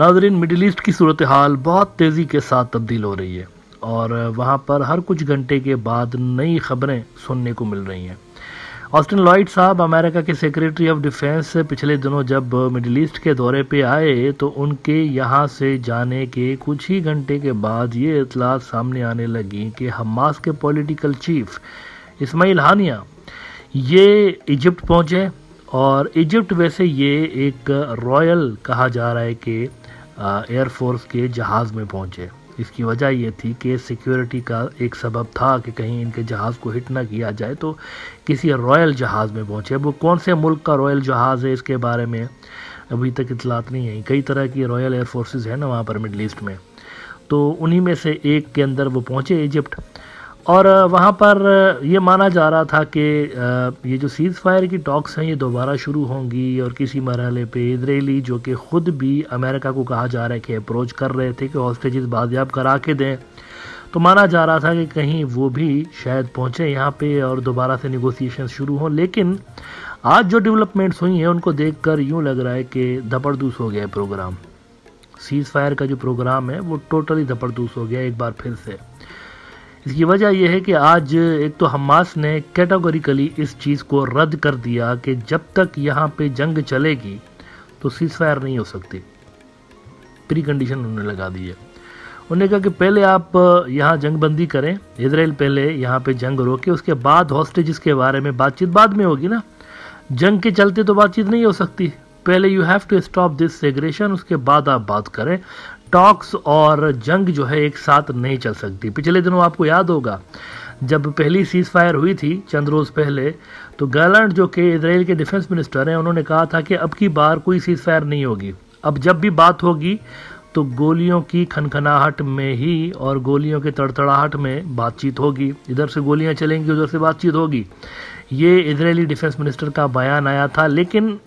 नाजरीन, middle east की सूरत हाल बहुत तेज़ी के साथ तब्दील हो रही है और वहाँ पर हर कुछ घंटे के बाद नई खबरें सुनने को मिल रही हैं। ऑस्टिन लॉयड साहब अमेरिका के सेक्रेटरी ऑफ डिफेंस पिछले दिनों जब मिडिल ईस्ट के दौरे पे आए तो उनके यहाँ से जाने के कुछ ही घंटे के बाद ये इतलात सामने आने लगी कि हमास के पॉलिटिकल चीफ इस्माइल हानिया ये इजिप्ट पहुँचे और इजिप्ट वैसे ये एक रॉयल कहा जा रहा है कि एयरफोर्स के जहाज़ में पहुँचे। इसकी वजह ये थी कि सिक्योरिटी का एक सबब था कि कहीं इनके जहाज़ को हिट ना किया जाए, तो किसी रॉयल जहाज़ में पहुँचे। वो कौन से मुल्क का रॉयल जहाज़ है इसके बारे में अभी तक इतलात नहीं है। कई तरह की रॉयल एयरफोर्सेज हैं ना वहाँ पर मिडल ईस्ट में, तो उन्हीं में से एक के अंदर वो पहुँचे इजिप्ट और वहाँ पर ये माना जा रहा था कि ये जो सीज़ फायर की टॉक्स हैं ये दोबारा शुरू होंगी और किसी मरहले पे इजरायली जो कि ख़ुद भी अमेरिका को कहा जा रहा है कि अप्रोच कर रहे थे कि हॉस्टेजेस बाजियाब करा के दें, तो माना जा रहा था कि कहीं वो भी शायद पहुँचें यहाँ पे और दोबारा से निगोसिएशन शुरू हों। लेकिन आज जो डेवलपमेंट्स हुई हैं उनको देख कर यूँ लग रहा है कि धपड़दूस हो गया प्रोग्राम। सीज़ फायर का जो प्रोग्राम है वो टोटली धपड़दूस हो गया एक बार फिर से। इसकी वजह यह है कि आज एक तो हमास ने कैटेगोरिकली इस चीज़ को रद्द कर दिया कि जब तक यहाँ पे जंग चलेगी तो सीज़ फायर नहीं हो सकती, प्री कंडीशन उन्होंने लगा दी है। उन्होंने कहा कि पहले आप यहाँ जंग बंदी करें, इजराइल पहले यहाँ पे जंग रोके, उसके बाद हॉस्टेजेस के बारे में बातचीत बाद में होगी ना, जंग के चलते तो बातचीत नहीं हो सकती। पहले you have to stop this segregation, उसके बाद आप बात करें। टॉक्स और जंग जो है एक साथ नहीं चल सकती। पिछले दिनों आपको याद होगा जब पहली सीज़ फायर हुई थी चंद रोज़ पहले, तो गैलेंट जो कि इजराइल के डिफेंस मिनिस्टर हैं उन्होंने कहा था कि अब की बार कोई सीज़ फायर नहीं होगी, अब जब भी बात होगी तो गोलियों की खनखनाहट में ही और गोलियों के तड़तड़ाहट में बातचीत होगी, इधर से गोलियाँ चलेंगी उधर से बातचीत होगी। ये इजरायली डिफेंस मिनिस्टर का बयान आया था। लेकिन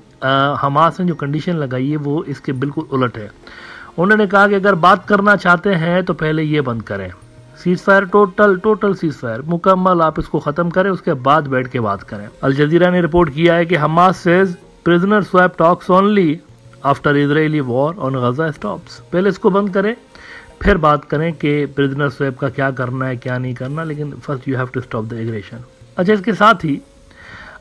हमास ने जो कंडीशन लगाई है वो इसके बिल्कुल उलट है। उन्होंने कहा कि अगर बात करना चाहते हैं तो पहले ये बंद करें, seize fire total seize fire मुकम्मल आप इसको ख़त्म करें, उसके बाद बैठ के बात करें। अल जज़ीरा ने रिपोर्ट किया है कि Hamas says prisoner swap talks only after Israeli war on Gaza stops. पहले इसको बंद करें फिर बात करें कि प्रिजनर स्वैप का क्या करना है क्या नहीं करना, लेकिन first you have to stop the aggression. अच्छा, इसके साथ ही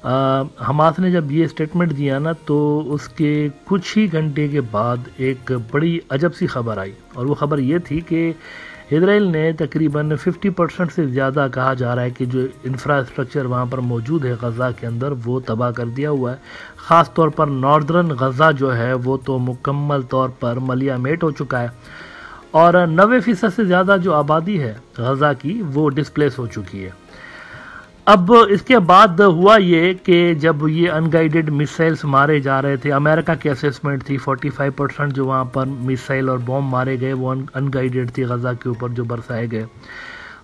हमास ने जब ये स्टेटमेंट दिया ना तो उसके कुछ ही घंटे के बाद एक बड़ी अजब सी खबर आई और वो ख़बर ये थी कि इजराइल ने तकरीबन 50% से ज़्यादा कहा जा रहा है कि जो इंफ्रास्ट्रक्चर वहाँ पर मौजूद है गज़ा के अंदर वो तबाह कर दिया हुआ है। ख़ास तौर पर नॉर्दर्न गज़ा जो है वो तो मुकम्मल तौर पर मलियामेट हो चुका है और 90% से ज़्यादा जो आबादी है गज़ा की वो डिस्प्लेस हो चुकी है। अब इसके बाद हुआ ये कि जब ये अनगाइडेड मिसाइल्स मारे जा रहे थे, अमेरिका की असेसमेंट थी 45% जो वहाँ पर मिसाइल और बॉम्ब मारे गए वो अनगाइडेड थी गज़ा के ऊपर जो बरसाए गए,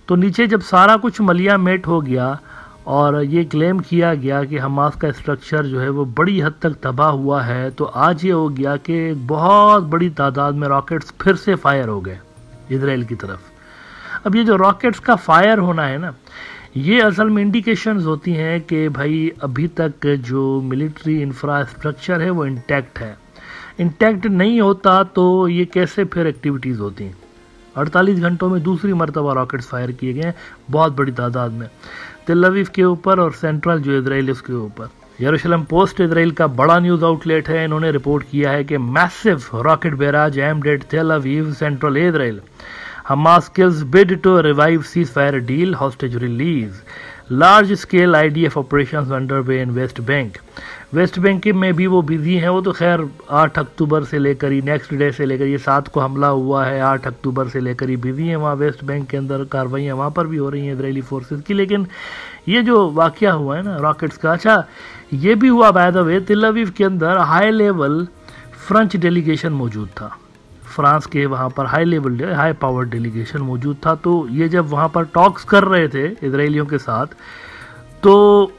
तो नीचे जब सारा कुछ मलिया मेट हो गया और ये क्लेम किया गया कि हमास का स्ट्रक्चर जो है वो बड़ी हद तक तबाह हुआ है, तो आज ये हो गया कि बहुत बड़ी तादाद में रॉकेट्स फिर से फायर हो गए इजराइल की तरफ। अब ये जो रॉकेट्स का फायर होना है ना ये असल में इंडिकेशंस होती हैं कि भाई अभी तक जो मिलिट्री इंफ्रास्ट्रक्चर है वो इंटैक्ट है। इंटैक्ट नहीं होता तो ये कैसे फिर एक्टिविटीज़ होती हैं। 48 घंटों में दूसरी मरतबा रॉकेट्स फायर किए गए हैं बहुत बड़ी तादाद में तेल अवीव के ऊपर और सेंट्रल जो इजराइल है उसके ऊपर। यरूशलेम पोस्ट इजराइल का बड़ा न्यूज़ आउटलेट है, इन्होंने रिपोर्ट किया है कि massive rocket barrage aimed at Tel Aviv central Israel. Hamas kills bid to revive cease fire deal, hostage release, large scale IDF operation under way in West Bank. West Bank में भी वो busy हैं, वो तो खैर 8 अक्टूबर से लेकर ही next day से लेकर ये 7 को हमला हुआ है 8 अक्टूबर से लेकर ही बिजी हैं वहाँ वेस्ट बैंक के अंदर, कार्रवाइयाँ वहाँ पर भी हो रही हैं इजरायली फोर्सेस की। लेकिन ये जो वाक़या हुआ है ना रॉकेट्स का, अच्छा ये भी हुआ बाय द वे तेल अवीव के अंदर हाई लेवल फ्रेंच डेलीगेशन मौजूद था, फ्रांस के वहाँ पर high level high power delegation मौजूद था, तो ये जब वहाँ पर टॉक्स कर रहे थे इजरायलियों के साथ तो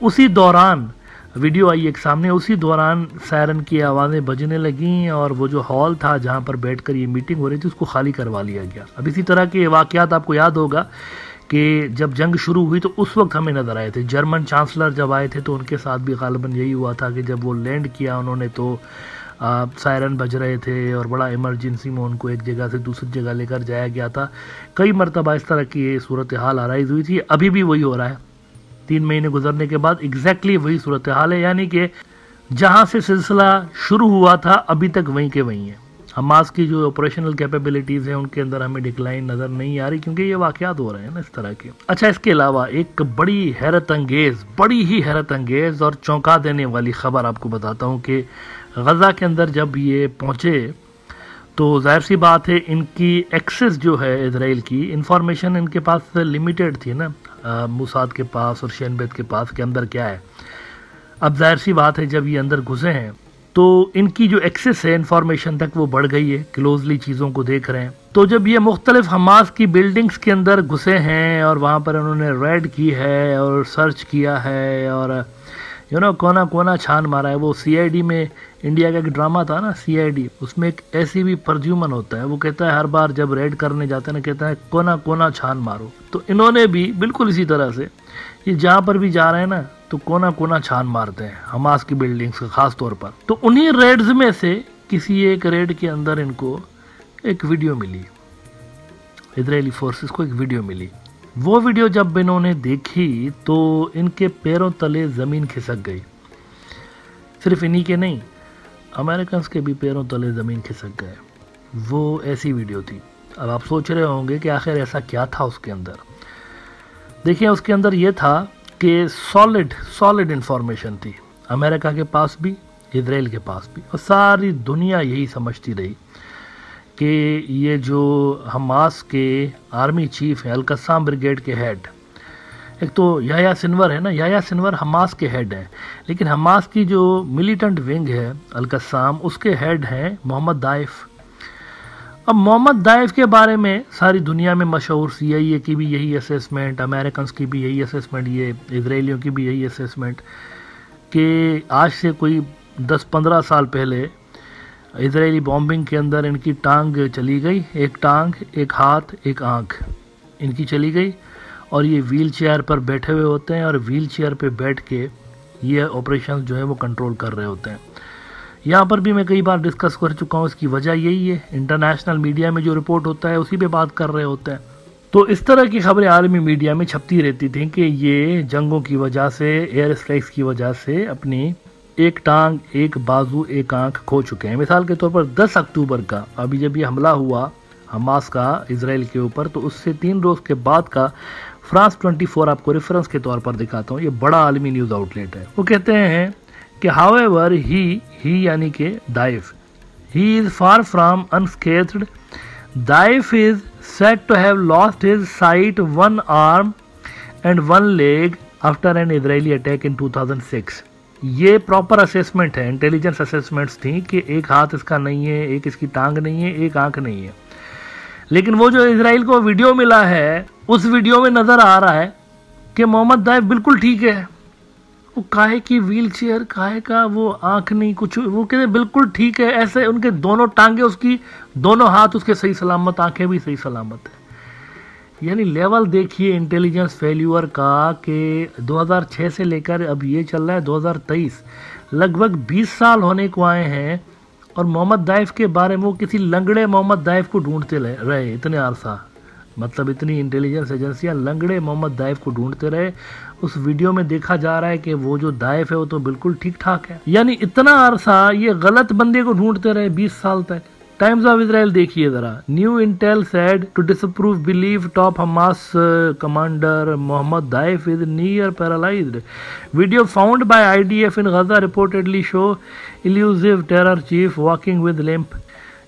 उसी दौरान वीडियो आई एक सामने, उसी दौरान सायरन की आवाज़ें बजने लगीं और वो जो हॉल था जहाँ पर बैठकर ये मीटिंग हो रही थी उसको खाली करवा लिया गया। अब इसी तरह के वाक़यात आपको याद होगा कि जब जंग शुरू हुई तो उस वक्त हमें नज़र आए थे। जर्मन चांसलर जब आए थे तो उनके साथ भी गालिबन यही हुआ था कि जब वो लैंड किया उन्होंने तो सायरन बज रहे थे और बड़ा इमरजेंसी में उनको एक जगह से दूसरी जगह लेकर जाया गया था। कई मरतबा इस तरह की ये सूरत हाल आराइज हुई थी, अभी भी वही हो रहा है। 3 महीने गुजरने के बाद एग्जैक्टली वही सूरत हाल है, यानी कि जहाँ से सिलसिला शुरू हुआ था अभी तक वहीं के वहीं है। हमास की जो ऑपरेशनल कैपेबिलिटीज़ हैं उनके अंदर हमें डिक्लाइन नज़र नहीं आ रही, क्योंकि ये वाक़यात हो रहे हैं ना इस तरह के। अच्छा, इसके अलावा एक बड़ी ही हैरत अंगेज़ और चौंका देने वाली ख़बर आपको बताता हूँ कि गज़ा के अंदर जब ये पहुँचे तो जाहिर सी बात है इनकी एक्सेस जो है इसराइल की, इंफॉर्मेशन इनके पास लिमिटेड थी ना, मोसाद के पास और शिन बेत के पास के अंदर क्या है। अब जाहिर सी बात है जब ये अंदर घुसे हैं तो इनकी जो एक्सेस है इंफॉर्मेशन तक वो बढ़ गई है, क्लोजली चीज़ों को देख रहे हैं। तो जब ये मुख्तलिफ हमास की बिल्डिंग्स के अंदर घुसे हैं और वहाँ पर उन्होंने रेड की है और सर्च किया है और कोना कोना छान मारा है। वो CID में इंडिया का एक ड्रामा था ना CID, उसमें एक ऐसी भी परज्यूमन होता है, वो कहता है हर बार जब रेड करने जाते हैं ना कहता है कोना कोना छान मारो। तो इन्होंने भी बिल्कुल इसी तरह से ये जहाँ पर भी जा रहे हैं ना तो कोना कोना छान मारते हैं हमास की बिल्डिंग्स का ख़ास तौर पर। तो उन्हीं रेड्स में से किसी एक रेड के अंदर इनको एक वीडियो मिली, इजरायली फोर्सेस को एक वीडियो मिली। वो वीडियो जब इन्होंने देखी तो इनके पैरों तले ज़मीन खिसक गई। सिर्फ इन्हीं के नहीं, अमेरिकन्स के भी पैरों तले ज़मीन खिसक गए। वो ऐसी वीडियो थी। अब आप सोच रहे होंगे कि आखिर ऐसा क्या था उसके अंदर। देखिए, उसके अंदर ये था कि सॉलिड इंफॉर्मेशन थी, अमेरिका के पास भी इजराइल के पास भी, और सारी दुनिया यही समझती रही कि ये जो हमास के आर्मी चीफ हैं, अलकस्साम ब्रिगेड के हेड, एक तो याह्या सिनवर है ना, याह्या सिनवर हमास के हेड हैं, लेकिन हमास की जो मिलिटेंट विंग है अलकस्साम उसके हेड हैं मोहम्मद दाइफ। अब मोहम्मद दाइफ के बारे में सारी दुनिया में मशहूर, CIA की भी यही असेसमेंट, अमेरिकन की भी यही असेसमेंट, ये इसराइलियों की भी यही असेसमेंट कि आज से कोई 10-15 साल पहले इसराइली बॉम्बिंग के अंदर इनकी टांग चली गई, एक टांग, एक हाथ, एक आंख इनकी चली गई, और ये व्हील चेयर पर बैठे हुए होते हैं और व्हील चेयर पर बैठ के ये ऑपरेशन जो है वो कंट्रोल कर रहे होते हैं। यहाँ पर भी मैं कई बार डिस्कस कर चुका हूँ, इसकी वजह यही है, इंटरनेशनल मीडिया में जो रिपोर्ट होता है उसी पे बात कर रहे होते हैं। तो इस तरह की खबरें आर्मी मीडिया में छपती रहती थी कि ये जंगों की वजह से, एयर स्ट्राइक्स की वजह से अपनी एक टांग, एक बाजू, एक आंख खो चुके हैं। मिसाल के तौर पर 10 अक्टूबर का अभी जब ये हमला हुआ हमास का इसराइल के ऊपर, तो उससे 3 रोज़ के बाद का फ्रांस 24 आपको रेफरेंस के तौर पर दिखाता हूँ, ये बड़ा आलमी न्यूज़ आउटलेट है। वो कहते हैं कि हाउएवर ही यानी कि Deif, he is far from unscathed, Deif is said to have lost his sight, 1 arm and 1 leg after an Israeli attack in 2006। ये प्रॉपर असेसमेंट है, इंटेलिजेंस असेसमेंट्स थी कि एक हाथ इसका नहीं है, एक इसकी टांग नहीं है, एक आंख नहीं है। लेकिन वो जो इजराइल को वीडियो मिला है उस वीडियो में नज़र आ रहा है कि मोहम्मद दाइफ बिल्कुल ठीक है, वो काहे की व्हील चेयर, काहे का वो आंख नहीं, कुछ वो कहते बिल्कुल ठीक है, ऐसे उनके दोनों टांगे उसकी, दोनों हाथ उसके सही सलामत, आंखें भी सही सलामत है। यानी लेवल देखिए इंटेलिजेंस फेल्यूअर का कि 2006 से लेकर अब ये चल रहा है 2023, लगभग 20 साल होने को आए हैं और मोहम्मद दाइफ के बारे में वो किसी लंगड़े मोहम्मद दाइफ को ढूंढते रहे इतने अरसा। मतलब इतनी इंटेलिजेंस एजेंसियां लंगड़े मोहम्मद दाइफ को ढूंढते रहे। उस वीडियो में देखा जा रहा है कि वो जो दाइफ है वो तो बिल्कुल ठीक ठाक है। यानी इतना अरसा ये गलत बंदे को ढूंढते रहे 20 साल तक। टाइम्स ऑफ इसराइल देखिए ज़रा, new intel said to disapprove believe top Hamas commander Mohammed Deif is near paralysed, video found by IDF in Gaza reportedly show elusive terror chief walking with limp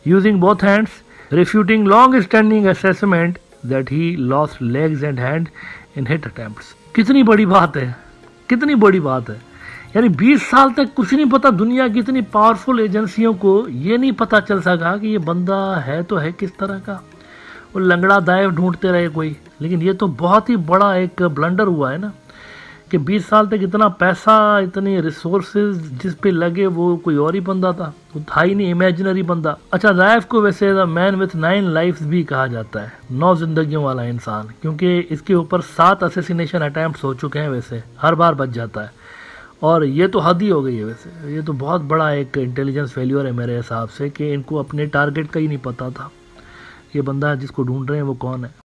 using both hands refuting long standing assessment that he lost legs and hand in hit attempts। कितनी बड़ी बात है, कितनी बड़ी बात है। यानी 20 साल तक कुछ नहीं पता, दुनिया की इतनी पावरफुल एजेंसियों को ये नहीं पता चल सका कि ये बंदा है तो है किस तरह का। वो लंगड़ा दाइव ढूंढते रहे कोई, लेकिन ये तो बहुत ही बड़ा एक ब्लंडर हुआ है ना कि 20 साल तक इतना पैसा, इतने रिसोर्सेज जिस पे लगे वो कोई और ही बंदा था, वो था ही नहीं, इमेजिनरी बंदा। अच्छा, दाइफ को वैसे द मैन विथ 9 लाइफ्स भी कहा जाता है, 9 जिंदगियों वाला इंसान, क्योंकि इसके ऊपर 7 असेसिनेशन अटैम्प्ट हो चुके हैं, वैसे हर बार बच जाता है। और ये तो हद ही हो गई है। वैसे ये तो बहुत बड़ा एक इंटेलिजेंस फेल्यूर है मेरे हिसाब से कि इनको अपने टारगेट का ही नहीं पता था। ये बंदा जिसको ढूंढ रहे हैं वो कौन है।